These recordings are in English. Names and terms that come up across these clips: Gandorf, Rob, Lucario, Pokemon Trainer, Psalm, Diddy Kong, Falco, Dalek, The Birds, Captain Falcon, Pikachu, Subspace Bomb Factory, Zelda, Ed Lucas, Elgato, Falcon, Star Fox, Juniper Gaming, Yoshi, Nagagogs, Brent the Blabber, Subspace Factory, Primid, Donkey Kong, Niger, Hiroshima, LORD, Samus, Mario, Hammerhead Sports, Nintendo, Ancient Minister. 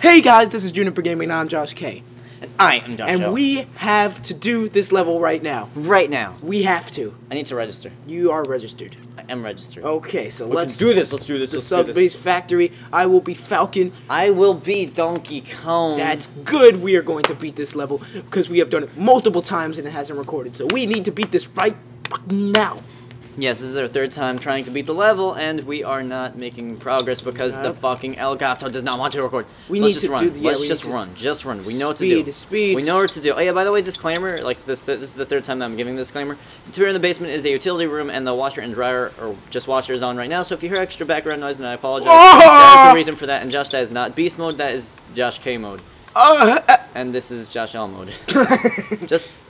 Hey guys, this is Juniper Gaming, and I'm Josh K. And I am Josh L. And we have to do this level right now. Right now. We have to. I need to register. You are registered. I am registered. Okay, so let's do this. Let's do this. The Subspace Factory. I will be Falcon. I will be Donkey Kong. That's good. We are going to beat this level because we have done it multiple times and it hasn't recorded. So we need to beat this right now. Yes, this is our third time trying to beat the level, and we are not making progress because the fucking Elgato does not want to record. Let's just run. We know what to do. Speed. We know what to do. Oh yeah, by the way, disclaimer. Like this is the third time that I'm giving this disclaimer. Since we're in the basement, is a utility room, and the washer and dryer, or just washer, is on right now. So if you hear extra background noise, and I apologize, that is the reason for that. And Josh, that is not beast mode. That is Josh K mode. And this is Josh L mode.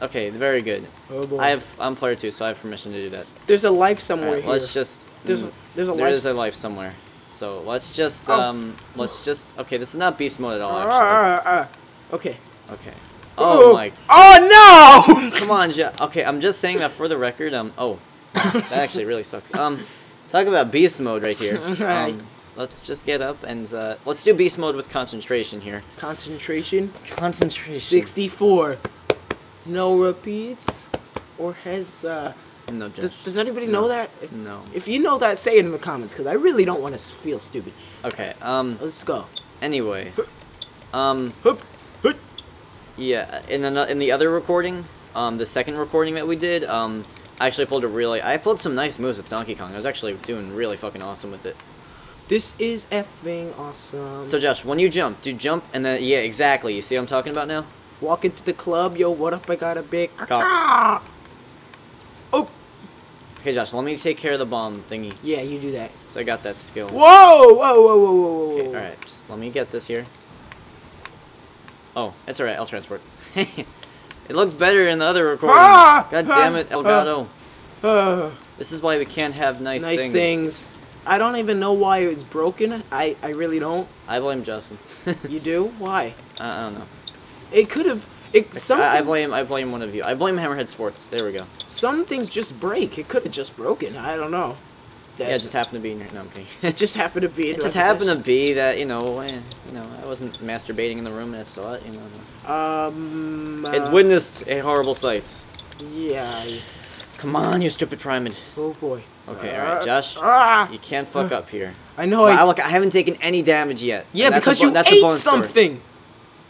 Okay, very good. Oh boy. I'm player 2, so I have permission to do that. There's a life somewhere here. Let's just. There is a life somewhere. So let's just. Okay, this is not beast mode at all. Actually. Okay. Oh my. Oh no! Come on, Josh. Okay, I'm just saying that for the record. Oh, that actually really sucks. Talk about beast mode right here. Let's just get up and let's do beast mode with concentration here. Concentration. 64. No repeats, or has no. Does anybody know that? No. If you know that, say it in the comments, because I really don't want to feel stupid. Okay. Let's go. Anyway. Yeah. In the other recording, the second recording that we did, I actually pulled I pulled some nice moves with Donkey Kong. I was actually doing really fucking awesome with it. This is effing awesome. So Josh, when you jump, do jump and then, yeah, exactly. You see what I'm talking about now? Walk into the club, yo, what up, I got a big... Ah! Oh! Okay, Josh, let me take care of the bomb thingy. Yeah, you do that. So I got that skill. Whoa! Okay, alright, just let me get this here. Oh, it's alright, I'll transport. It looked better in the other recording. Ah! God damn it, Elgato. This is why we can't have nice things. I don't even know why it's broken. I really don't. I blame Justin. You do? Why? I don't know. It could have. I blame one of you. I blame Hammerhead Sports. There we go. Some things just break. It could have just broken. I don't know. That's, yeah, it just happened to be in your. No, I'm kidding. It just happened to be. In it just happened to be that you know, I wasn't masturbating in the room and I saw it. You know. It witnessed a horrible sight. Yeah. Come on, you stupid primate. Oh boy. Okay, alright, Josh, you can't fuck up here. I know. Well, look, I haven't taken any damage yet. Yeah, because you ate something.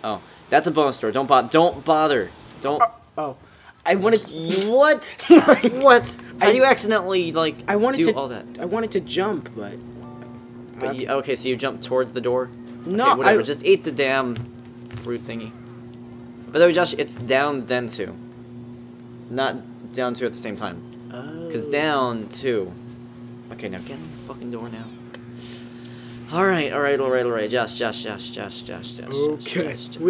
Oh, that's a bonus story. Don't bother. I wanted. What? What? You accidentally like? I wanted to do all that. I wanted to jump, but. Okay, so you jumped towards the door. No, okay, whatever. Just eat the damn fruit thingy. By the way, Josh, it's down then 2, not down 2 at the same time. Because down 2. Okay, now get in the fucking door now. Alright. Josh. Okay.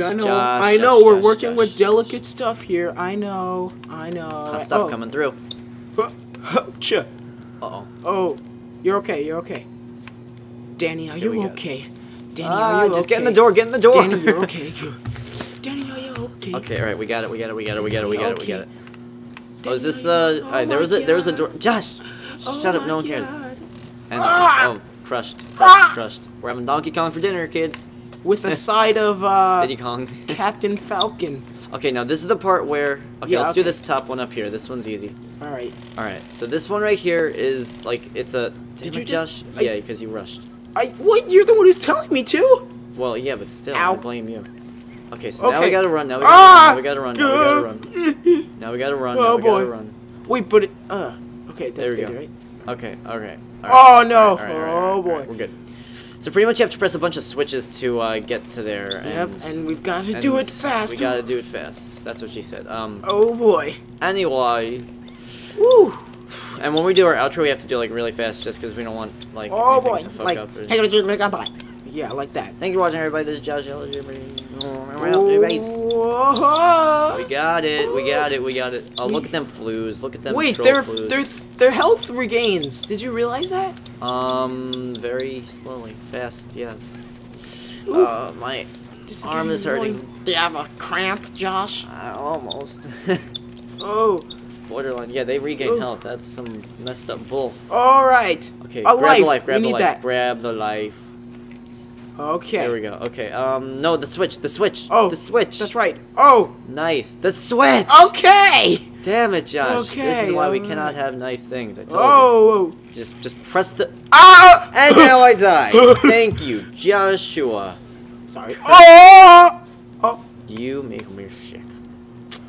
I know. We're working with delicate stuff here. I know. Hot stuff coming through. Uh-oh. Oh. You're okay. Danny, are you okay? Just get in the door. Danny, you're okay. Danny, are you okay? Okay, alright. We got it. Oh, is this the? There was a door. Josh, shut up. No one cares. And crushed. We're having Donkey Kong for dinner, kids. With a side of Diddy Kong. Captain Falcon. Okay, now this is the part where. Okay, yeah, let's do this top one up here. This one's easy. All right. So this one right here is like it's a. Did you, Josh? Yeah, because you rushed. What? You're the one who's telling me to. Well, yeah, but still, I blame you. Okay, so now we gotta run. Now we gotta run. Oh boy. Wait, but it. Okay, that's good, right? Okay. Oh no! Oh boy. We're good. So pretty much you have to press a bunch of switches to get to there. Yep. And we've got to do it fast. That's what she said. Oh boy. Anyway. Woo. And when we do our outro, we have to do like really fast, just because we don't want like anything to fuck up. Yeah, like that. Thank you for watching, everybody. This is Josh L. We got it. Oh, look at them flus. Look at them. Wait, their health regains. Did you realize that? Very slowly. Fast, yes. Ooh. My arm is hurting. Do you have a cramp, Josh? Almost. Oh. It's borderline. Yeah, they regain health. That's some messed up bull. All right. Okay, grab the life. Grab the life. Okay. There we go. Okay. No, the switch. The switch. Oh, the switch. That's right. Oh, nice. The switch. Okay. Damn it, Josh. Okay. This is why we cannot have nice things. I told you. Oh. Just press the. Ah! And now I die. Thank you, Joshua. Sorry. Oh. Oh. You make me sick.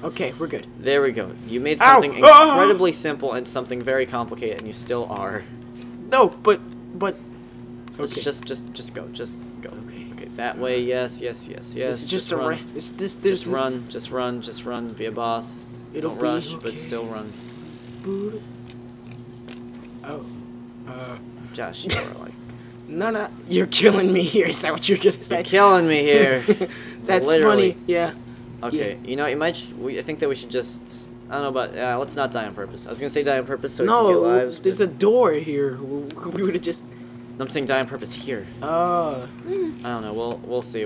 Okay, we're good. There we go. You made something incredibly simple and something very complicated, and you still are. No, but. Let's just go. Okay. Okay. That way. Yes. Yes. Yes. Yes. Just run. Just run. Just run. Just run. Be a boss. Don't rush, but still run. Oh. Josh, you are like. No. You're killing me here. Is that what you're gonna say? You're killing me here. That's literally. Funny. Yeah. Okay. Yeah. You know, you might. I think that we should just. I don't know, but let's not die on purpose. I was gonna say die on purpose so we can get lives. There's a door here. We would have just. I'm saying die on purpose here. Oh. I don't know. We'll see.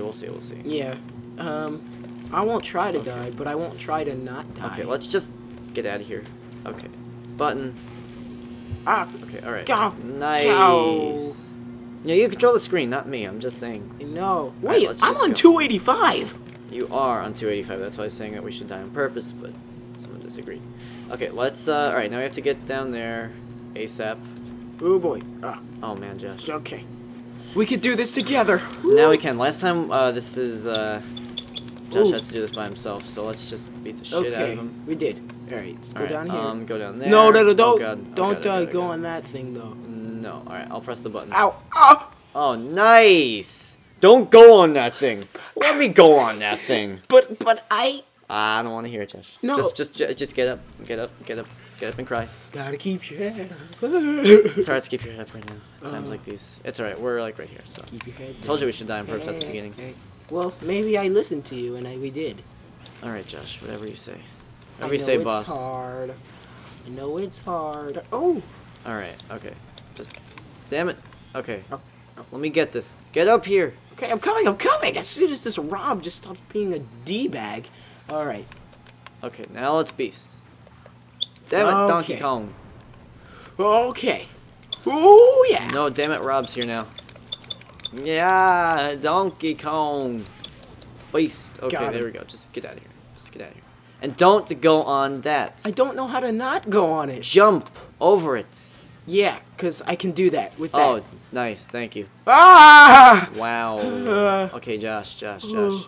Yeah. I won't try to die, but I won't try to not die. Okay, let's just get out of here. Okay. Button. Ah. Okay, all right. Go. Nice. Go. No, you control the screen, not me. I'm just saying. No. Wait, right, I'm on 285. You are on 285. That's why I was saying that we should die on purpose, but someone disagreed. Okay, let's all right, now we have to get down there ASAP. Oh boy. Oh man, Josh. Okay. We could do this together. Now we can. Last time, this is, Josh had to do this by himself, so let's just beat the shit out of him. We did. Alright, let's go down here. Go down there. No, don't. Don't go on that thing, though. No. Alright, I'll press the button. Ow. Ow. Oh, nice. Don't go on that thing. Let me go on that thing. But I don't want to hear it, Josh. No. Just get up and cry. Gotta keep your head up. It's alright to keep your head up right now. At times like these. It's alright, we're like right here, so. Keep your head down. Told you we should die on purpose at the beginning. Well, maybe I listened to you and we did. Alright, Josh, whatever you say. Whatever you say, boss. I know it's hard. I know it's hard. Oh! Alright, okay. Just, damn it. Okay. Let me get this. Get up here! Okay, I'm coming! As soon as this Rob just stops being a D-bag. Alright. Okay, now let's beast. Damn it, Donkey Kong. Okay. Ooh, yeah. No, damn it, Rob's here now. Yeah, Donkey Kong. Beast. Okay, there we go. Just get out of here. Just get out of here. And don't go on that. I don't know how to not go on it. Jump over it. Yeah, because I can do that with that. Oh, nice. Thank you. Ah! Wow. Okay, Josh.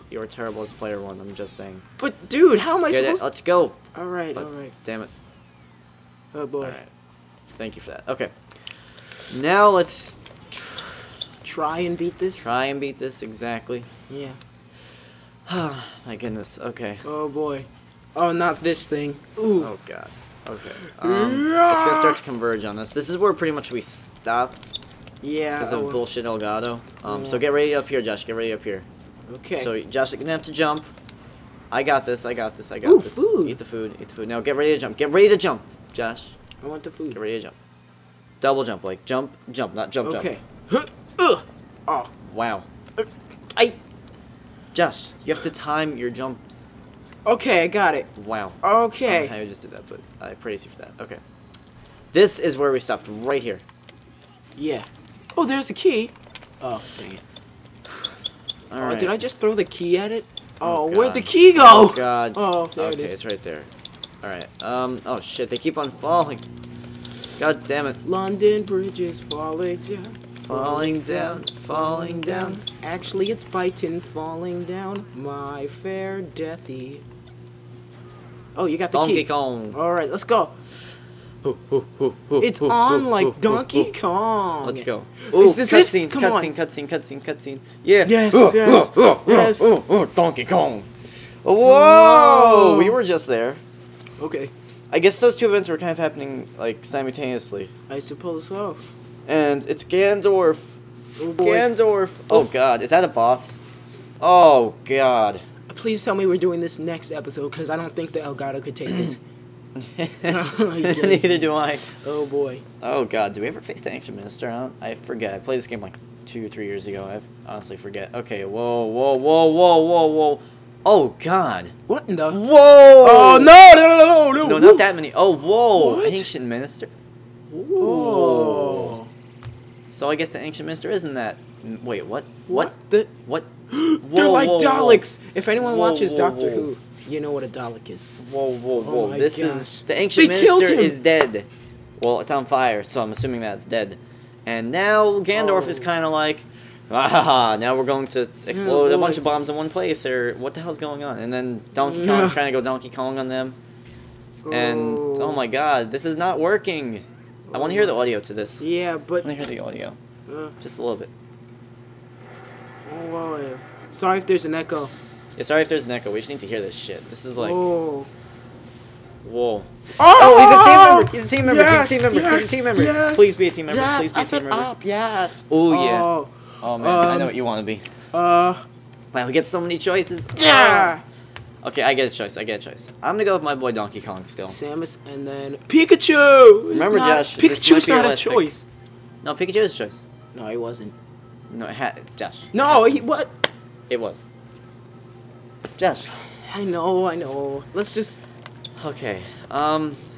You're terrible as player one, I'm just saying. But, dude, how am I supposed to... Let's go. All right. Damn it. Oh, boy. All right. Thank you for that. Okay. Now let's... Try and beat this? Try and beat this, exactly. Yeah. Oh, my goodness. Okay. Oh, boy. Oh, not this thing. Ooh. Oh, God. Okay. It's gonna start to converge on us. This is where pretty much we stopped. Yeah. Because of bullshit Elgato. So get ready up here, Josh. Get ready up here. Okay. So Josh is gonna have to jump. I got this. Ooh, food. Eat the food. Now get ready to jump. Get ready to jump, Josh. I want the food. Get ready to jump. Double jump, like jump, not jump, jump. Okay. Oh. Wow. Josh, you have to time your jumps. Okay, I got it. Wow. Okay. I don't know how you just did that, but I praise you for that. Okay. This is where we stopped, right here. Yeah. Oh, there's the key. Oh, dang it. All right. Did I just throw the key at it? Oh, where'd the key go? Oh, God. Oh, there it is. It's right there. All right. Oh, shit. They keep on falling. God damn it. London Bridge is falling down. Falling down. Actually, it's biting, falling down. My fair deathy. Oh, you got the key. Donkey Kong. All right, let's go. It's on like Donkey Kong. Let's go. Is this cutscene? Cutscene. Yeah. Yes. Donkey Kong. Whoa! We were just there. Okay. I guess those two events were kind of happening like simultaneously. I suppose so. And it's Gandorf. Oh, Gandorf. Oh, God. Is that a boss? Oh, God. Please tell me we're doing this next episode, because I don't think the Elgato could take this. Neither do I. Oh, boy. Oh, God. Do we ever face the Ancient Minister? I forget. I played this game like 2 or 3 years ago. I honestly forget. Okay. Whoa. Oh, God. What in the? Whoa. Oh, no. No, not that many. Oh, whoa. What? Ancient Minister. Whoa. So I guess the Ancient Minister isn't that. Wait, what? What the? What? Whoa, they're like Daleks! If anyone watches Doctor Who, you know what a Dalek is. Whoa. Oh, this gosh. Is. The Ancient Minister is dead. Well, it's on fire, so I'm assuming that's dead. And now Gandorf is kind of like, ah, now we're going to explode a bunch of bombs in one place, or what the hell's going on? And then Donkey Kong's trying to go Donkey Kong on them. And, oh my god, this is not working. I want to hear the audio to this. Yeah, but... I want to hear the audio. Just a little bit. Oh, sorry if there's an echo. Yeah, sorry if there's an echo. We just need to hear this shit. This is like... Oh. Whoa. Oh! He's a team member! Yes, he's a team member! Yes, he's a team member! Yes, please be a team member! Yes, please be a team member! Yes! Oh, yeah. Oh, man. I know what you want to be. Wow, we get so many choices. Yeah! Okay, I get a choice. I'm gonna go with my boy Donkey Kong still. Samus and then... Pikachu! Remember, Josh... Pikachu's not a choice. No, Pikachu is a choice. No, he wasn't. No, it had... Josh. No, he... What? It was. Josh. I know. Let's just... Okay,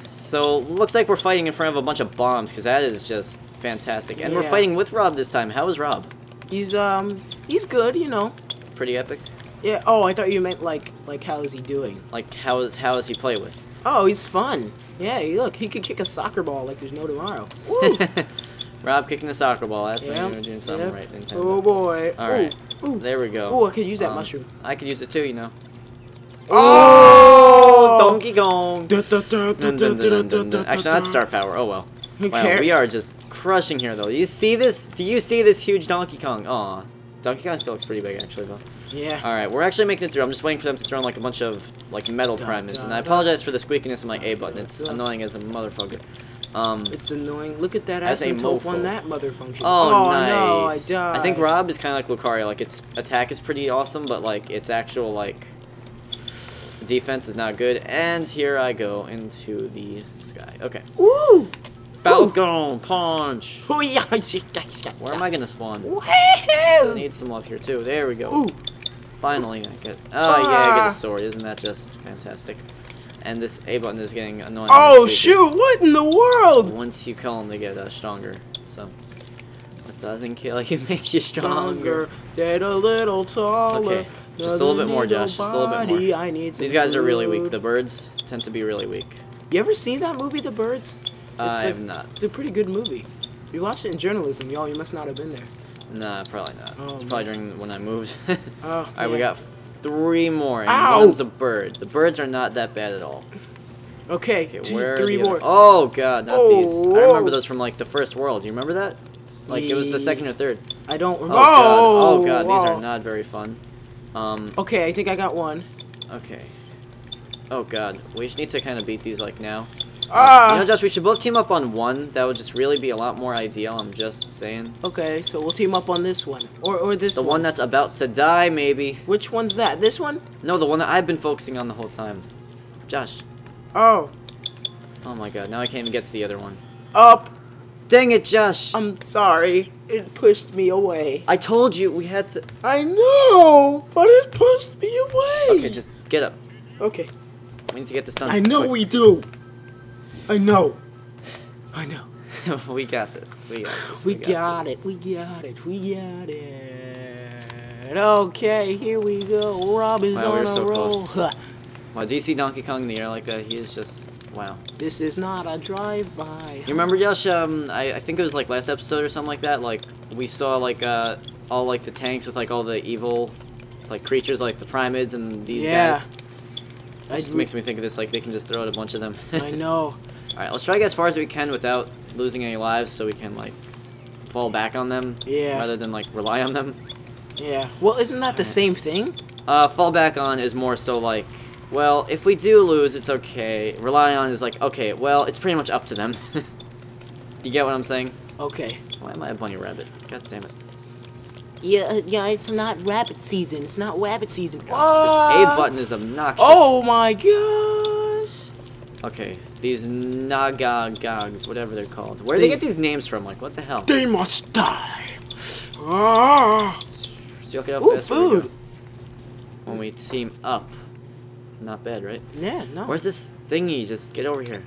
so looks like we're fighting in front of a bunch of bombs, because that is just fantastic. And we're fighting with Rob this time. How is Rob? He's good, you know. Pretty epic? Yeah, oh, I thought you meant, like how is he doing? Like, how is he play with? Oh, he's fun. Yeah, look, he could kick a soccer ball like there's no tomorrow. Woo! Rob kicking the soccer ball, that's when you were doing something right. Nintendo. Oh, boy. Alright, there we go. Oh, I could use that mushroom. I could use it too, you know. Oh, Donkey Kong! Actually, that's star power. Oh well. Wow, we are just crushing here, though. You see this? Do you see this huge Donkey Kong? Aw, Donkey Kong still looks pretty big, actually, though. Yeah. All right, we're actually making it through. I'm just waiting for them to throw in like a bunch of like metal primers, and I apologize for the squeakiness of my A button. It's annoying as a motherfucker. It's annoying. Look at that asymptote on that mother function. Oh, nice. No, I think Rob is kind of like Lucario. Like its attack is pretty awesome, but like its actual like defense is not good, and here I go into the sky. Okay. Ooh! Falcon punch! Where am I gonna spawn? I need some love here, too. There we go. Ooh. Finally, I get... Oh, yeah, I get a sword. Isn't that just fantastic? And this A button is getting annoying. Oh, shoot! What in the world? Once you kill them, they get stronger, so... What doesn't kill you makes you stronger. Get a little taller. Okay. Just a little bit more, Josh. Just a little bit more. I need some These guys food. Are really weak. The Birds tend to be really weak. You ever seen that movie, The Birds? I have not. It's a pretty good movie. You watched it in journalism, y'all. You must not have been there. Nah, probably not. Oh, it's probably during when I moved. All right, we got 3 more. And one's a bird. The Birds are not that bad at all. Okay, where 3 more. Oh, God, not these. I remember those from, like, the first world. Do you remember that? Like, it was the second or third. I don't remember. Oh, God. Oh, God. These are not very fun. Okay, I think I got one. Okay. Oh, God. We just need to kind of beat these, like, now. You know, Josh, we should both team up on one. That would just really be a lot more ideal, I'm just saying. Okay, so we'll team up on this one. Or this one. The one that's about to die, maybe. Which one's that? This one? No, the one that I've been focusing on the whole time. Josh. Oh. Oh, my God. Now I can't even get to the other one. Up. Dang it, Josh. I'm sorry. It pushed me away. I told you we had to... I know, but it pushed me away. Okay, just get up. Okay. We need to get this done. I know we do. I know. We got this. We got it. Okay, here we go. Rob is on a roll. Wow, do you see Donkey Kong in the air like that? He is just... Wow. This is not a drive-by. You remember, Josh, I think it was, like, last episode or something like that, like, we saw, like, all, like, the tanks with, like, all the evil, like, creatures, like, the Primids and these guys. It just makes me think of this, like, they can just throw out a bunch of them. I know. Alright, let's try to get as far as we can without losing any lives so we can, like, fall back on them. Yeah. Rather than, like, rely on them. Yeah. Well, isn't that the same thing? Fall back on is more so, like... Well, if we do lose, it's okay. Rely on is like, okay, well, it's pretty much up to them. You get what I'm saying? Okay. Why am I a bunny rabbit? God damn it. Yeah, it's not rabbit season. It's not rabbit season. God, this A button is obnoxious. Oh my gosh. Okay, these Nagagogs, whatever they're called. Where do they get these names from? Like, what the hell? They must die. So ooh, food. When we team up. Not bad, right? Yeah, no. Where's this thingy? Just get over here.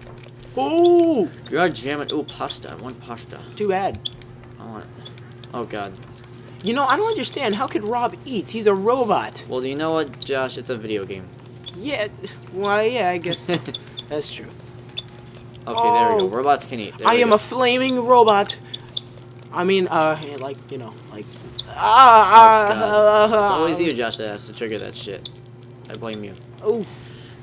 Oh! God damn it. Ooh, pasta. I want pasta. Too bad. I want it. Oh, God. You know, I don't understand. How could Rob eat? He's a robot. Well, you know what, Josh? It's a video game. Yeah. Well, yeah, I guess that's true. Okay, oh, there we go. Robots can eat. I am a flaming robot. I mean, like, you know, like... it's always you, Josh, that has to trigger that shit. I blame you. Oh.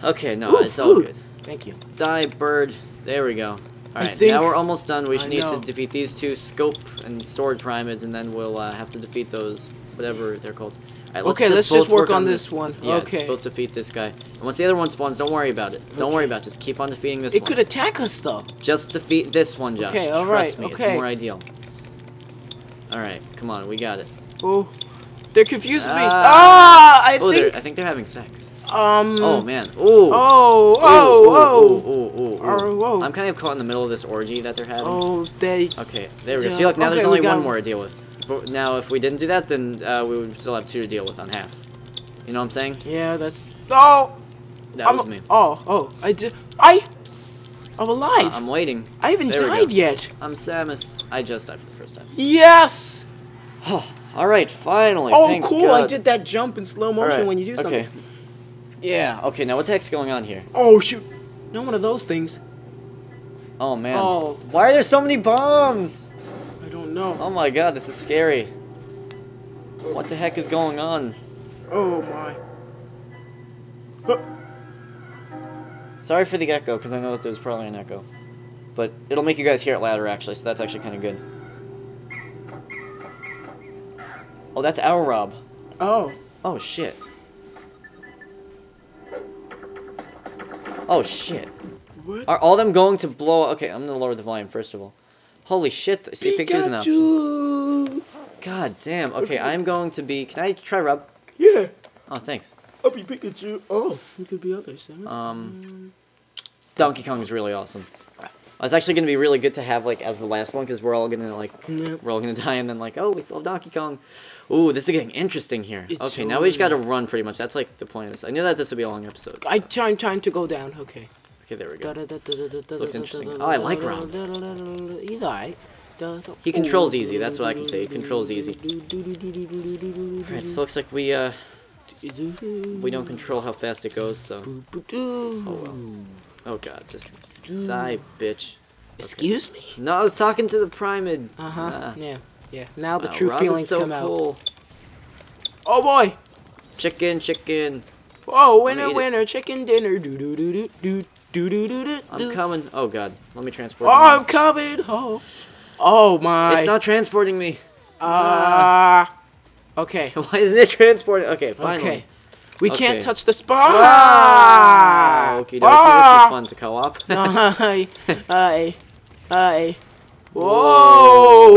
Okay, no, oof, it's all oof. Good. Thank you. Die, bird. There we go. Alright, now we're almost done. We should need to defeat these two scope and sword pyramids, and then we'll have to defeat those, whatever they're called. Right, let's just work on this one. Yeah, okay. Both defeat this guy. And once the other one spawns, don't worry about it. Don't worry about it. Just keep on defeating this one. It could attack us, though. Just defeat this one, Josh. Okay, alright. Trust me, it's more ideal. Alright, come on, we got it. Oh, they're confusing me. Ah, I think they're having sex. Oh, man. Oh. I'm kind of caught in the middle of this orgy that they're having. Oh, they... Okay, there we go. See, look, now there's only one more to deal with. But now, if we didn't do that, then we would still have two to deal with on half. You know what I'm saying? Yeah, that's... Oh! That was me. Oh, I did... I'm alive. I'm waiting. I haven't died yet. I'm Samus. I just died for the first time. Yes! Alright, finally. Oh, cool. I did that jump in slow motion when you do something. Okay. Yeah, okay, now what the heck's going on here? Oh, shoot. Not one of those things. Oh, man. Oh. Why are there so many bombs? I don't know. Oh, my God, this is scary. Oh. What the heck is going on? Oh, my. Huh. Sorry for the echo, because I know that there's probably an echo. But it'll make you guys hear it louder, actually, so that's actually kind of good. Oh, that's our Rob. Oh. Oh, shit. Oh, shit. What? Are all them going to blow... Okay, I'm going to lower the volume, first of all. Holy shit. See, Pikachu's an option. God damn. Okay, I'm going to be... Can I try Rob? Yeah. Oh, thanks. I'll be Pikachu. Oh, you could be other Samus. Donkey Kong is really awesome. It's actually going to be really good to have, like, as the last one, because we're all going to, like... We're all going to die, and then, like, oh, we still have Donkey Kong. Ooh, this is getting interesting here. It's okay, so now we just gotta run pretty much. That's like the point of this. I knew that this would be a long episode. So. Time to go down. Okay. Okay, there we go. This looks interesting. Oh, I like Rob. He's alright. He controls easy. That's what I can say. He controls easy. Alright, so it looks like we don't control how fast it goes. So. Oh well. Oh God, just die, bitch. Okay. Excuse me? No, I was talking to the Primid. Yeah. Yeah, now the true feelings come out. Oh boy! Chicken, chicken. Oh, winner, winner, chicken dinner. I'm coming. Oh god, let me transport. Oh, I'm coming. Oh, oh my! It's not transporting me. Okay. Why isn't it transporting? Okay, finally. Okay. We can't touch the spot. Okay, this is fun to co-op. Whoa.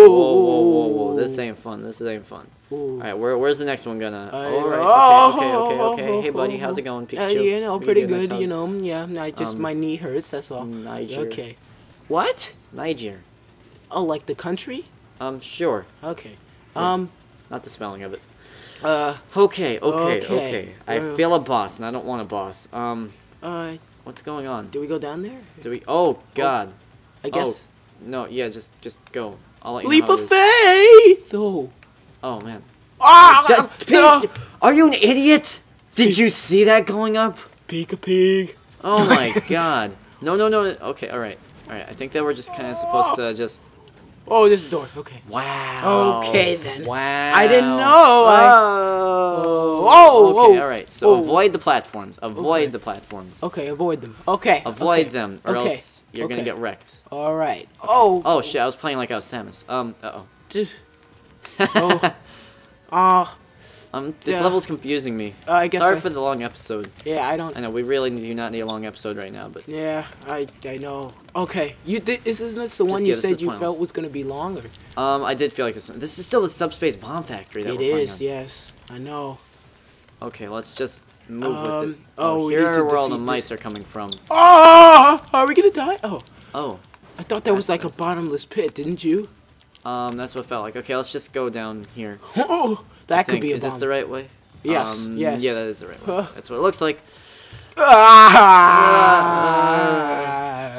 Whoa! This ain't fun. This ain't fun. All right, where's the next one gonna? All right. Okay. Hey, buddy, how's it going, Pikachu? You know, pretty good. You know, yeah. I just my knee hurts. That's all. Niger. Okay. What? Niger. Oh, like the country? Sure. Okay. Not the spelling of it. Okay. I feel a boss, and I don't want a boss. What's going on? Do we go down there? Do we? Oh God. I guess. No, yeah, just go. I'll let you know. Leap of faith! Oh man. Ah! No. Are you an idiot? Did you see that going up? Peek a pig. Oh my god. No. Okay, alright. I think that we're just kind of supposed to just. Oh, there's a door. Okay. Wow. Okay then. Wow. I didn't know. Okay, alright. So avoid the platforms. Okay, avoid them. Okay. Avoid them, or else you're gonna get wrecked. Alright. Okay. Oh. Oh shit! I was playing like I was Samus. This level's confusing me. I guess. Sorry for the long episode. Yeah, I don't. I know we really do not need a long episode right now, but. Yeah, I know. Okay, you did. Isn't this the one you said you felt was gonna be longer? I did feel like this one. This is still the subspace bomb factory. That we're playing on. Yes, I know. Okay, let's just move with it. Oh, here where all the mites are coming from. Oh, are we gonna die? Oh. I thought that was like a bottomless pit, didn't you? That's what it felt like. Okay, let's just go down here. Oh, that could be a bomb. Is this the right way? Yes. Yes. Yeah, that is the right way. That's what it looks like.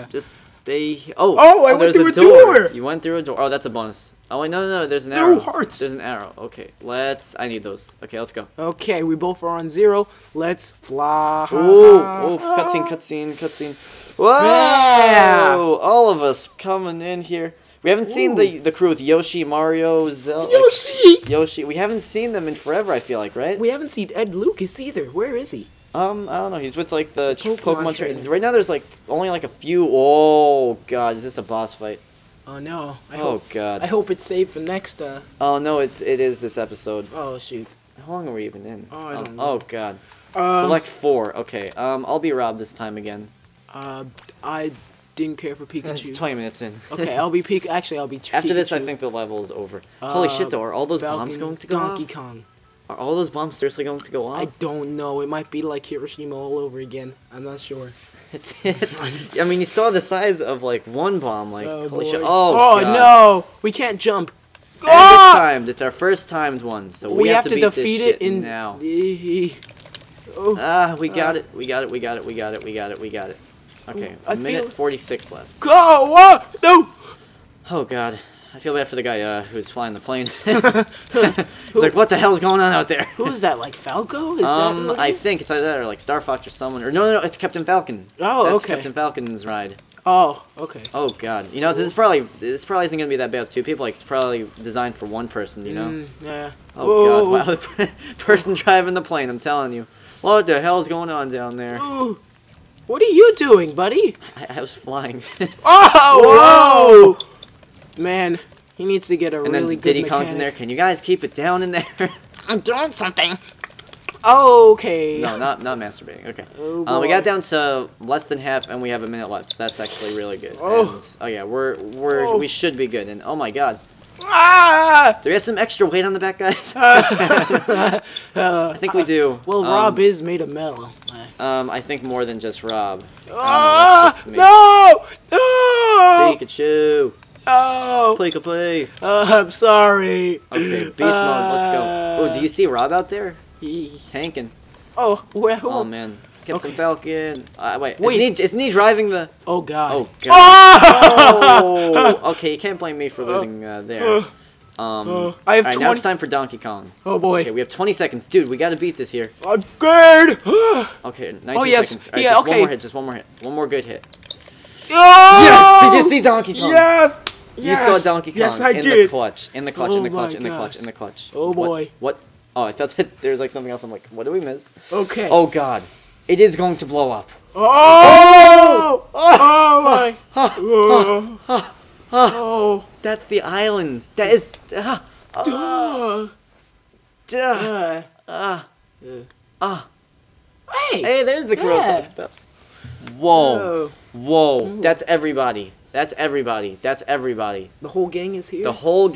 Yeah. Just stay. Oh. Oh, I went through a door. You went through a door. Oh, that's a bonus. Oh wait, no. There's an arrow. No hearts. There's an arrow. Okay, let's. I need those. Okay, let's go. Okay, we both are on zero. Let's fly. Ooh. Oh, cutscene. Whoa! Yeah. All of us coming in here. We haven't seen the crew with Yoshi, Mario, Zelda. Yoshi. We haven't seen them in forever. I feel like, right? We haven't seen Ed Lucas either. Where is he? I don't know. He's with like the Pokemon Trainer. Right now, there's like only like a few. Oh God, is this a boss fight? Oh no. Oh God. I hope it's saved for next. Oh no, it is this episode. Oh shoot. How long are we even in? Oh, I don't know. Oh God. Select 4. Okay. I'll be Rob this time again. I didn't care for Pikachu. It's 20 minutes in. Okay, I'll be Pikachu. Actually, I'll be Pikachu. After this, I think the level is over. Holy shit, though. Are all those bombs going to go off? Donkey Kong. Are all those bombs seriously going to go off? I don't know. It might be like Hiroshima all over again. I'm not sure. It's I mean, you saw the size of, like, one bomb. Like, holy shit. Oh, God. No. We can't jump. And it's timed. It's our first timed one, so we have to beat defeat this shit in now. We got it. Okay, a minute 46 left. Go! Oh, no! Oh, God. I feel bad for the guy who's flying the plane. It's like, what the hell's going on out there? Who is that, like Falco? Is that I think it's either that or like Star Fox or someone. Or no, it's Captain Falcon. Oh, that's okay. That's Captain Falcon's ride. Oh, okay. Oh, God. You know, this probably isn't going to be that bad with two people. Like, it's probably designed for one person, you know? Yeah. Oh, whoa. God. Wow, the person driving the plane, I'm telling you. What the hell's going on down there? Ooh. What are you doing, buddy? I was flying. Oh! Whoa! Man, he needs to get a really good Diddy Kong's in there. Can you guys keep it down in there? I'm doing something. Okay. No, not masturbating. Okay. Oh, we got down to less than half, and we have a minute left. So that's actually really good. Oh. And, yeah, we should be good. And oh my God. Ah! Do we have some extra weight on the back, guys? I think we do. Well, Rob is made of metal. I think more than just Rob. No! Pikachu! No! Pikachu! I'm sorry. Okay, beast mode, let's go. Oh, do you see Rob out there? He's tanking. Oh, well. Oh, man. Captain Falcon. Wait. Isn't he driving the... Oh, God. Oh, God. Oh! Okay, you can't blame me for losing there. I have all right, now it's time for Donkey Kong. Oh, boy. Okay, we have 20 seconds. Dude, we got to beat this here. I'm scared. Okay, 19 seconds. All right, just one more hit. Just one more hit. One more good hit. Oh! Yes! Did you see Donkey Kong? Yes! You saw Donkey Kong in the clutch. In the clutch. Oh, boy. What? Oh, I thought that there was, like, something else. I'm like, what did we miss? Okay. Oh, God. It is going to blow up. Oh! Oh, oh my! Oh! That's the island. That is. Hey! Hey, there's the girl. Yeah. Whoa! Whoa! That's everybody. The whole gang is here. Oh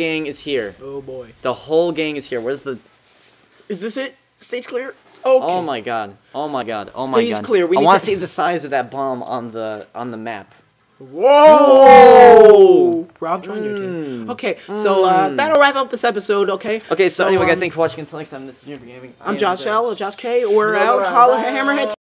boy! Where's the? Is this it? Stage clear. Okay. Oh my god. Stage clear. I want to see the size of that bomb on the map. Whoa! Rob joined your team. Okay, so that'll wrap up this episode, okay? Okay, so anyway, guys, thanks for watching. Until next time, this is Juniper Gaming. I'm Josh L, Josh K. We're out. Holla, Hammerhead Sports.